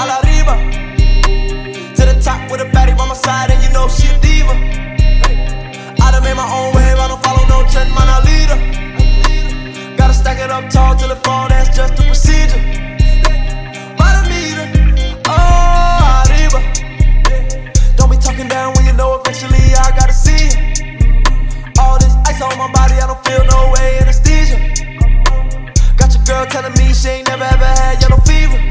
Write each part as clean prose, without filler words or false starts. I'll arriba. To the top with a baddie by my side, and you know she a diva. I done made my own wave, I don't follow no trend, man, I lead her. Gotta stack it up tall till it fall, that's just the procedure. By the meter, oh, arriba. Don't be talking down when you know eventually I gotta see it. All this ice on my body, I don't feel no way, anesthesia. Got your girl telling me she ain't never ever had yellow fever.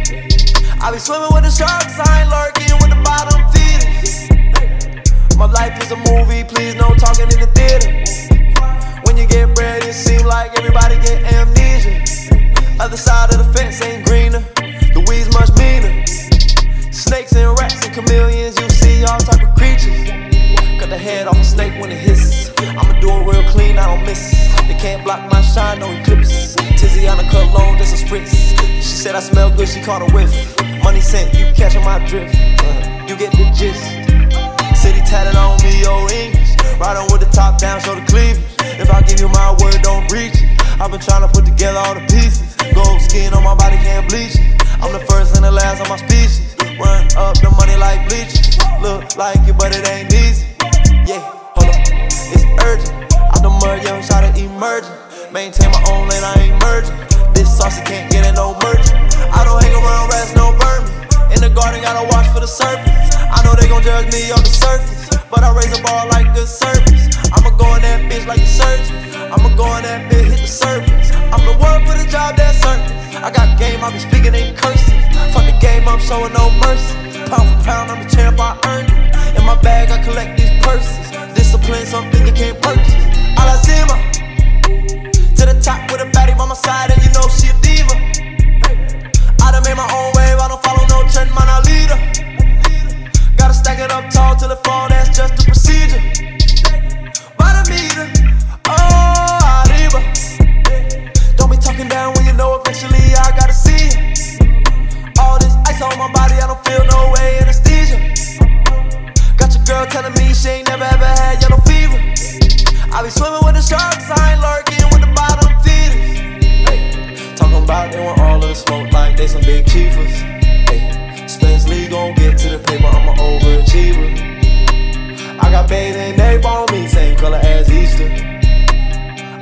I be swimming with the sharks, I ain't lurking with the bottom feeders. My life is a movie, please no talking in the theater. When you get bread, it seems like everybody get amnesia. Other side of the fence ain't greener, the weeds much meaner. Snakes and rats and chameleons, you see all type of creatures. Cut the head off a snake when it hisses. I'ma do it real clean, I don't miss. They can't block my shine, no eclipses. Tizzy on a cologne, just a spritz. She said I smell good, she caught a whiff. Money sent, you catching my drift, you get the gist. City tatted on me, old English. Riding with the top down, show the cleavage. If I give you my word, don't breach it. I've been trying to put together all the pieces. Gold skin on my body, can't bleach it. I'm the first and the last of my species. Run up the money like bleachers. Look like it, but it ain't easy. Yeah, hold up, it's urgent. Out the mud, young Shotta emerging. Maintain my own lane, I ain't merging. This saucy can't get it, no merging. I don't hang around rats, no vermin. In the garden, gotta watch for the serpents. I know they gon' judge me on the surface, but I raise a bar like good service. I'ma go in that bitch like a surgeon. I'ma go in that bitch, hit the surface. I'm the one for the job that's certain. I got game, I be speaking in curses. Fuck the game, I'm showing no mercy. Pound for pound, I'm the champ, I earned it. In my bag, I collect these purses. Discipline, something you can't purchase. All I see my to the top with a baddie by my side, and you know she a diva. Telling me she ain't never ever had yellow fever. I be swimming with the sharks, I ain't lurking with the bottom feeders. Hey, talking about they want all of the smoke like they some big chiefers. Hey, Spence Lee gon' get to the paper, I'm an overachiever. I got bathing ape on me, same color as Easter.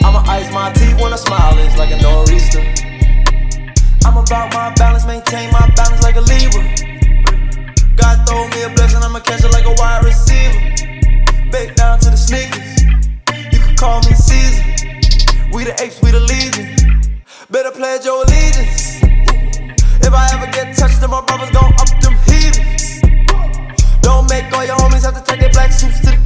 I'ma ice my teeth when I smile, it's like a nor'easter. I'm about my balance, maintain my balance like a Libra. God throw me a blessing, I'ma catch it like a wide receiver. Baked down to the sneakers, you can call me Caesar. We the apes, we the legion, better pledge your allegiance. If I ever get touched, then my brothers gon' up them heaters. Don't make all your homies have to take their black suits to the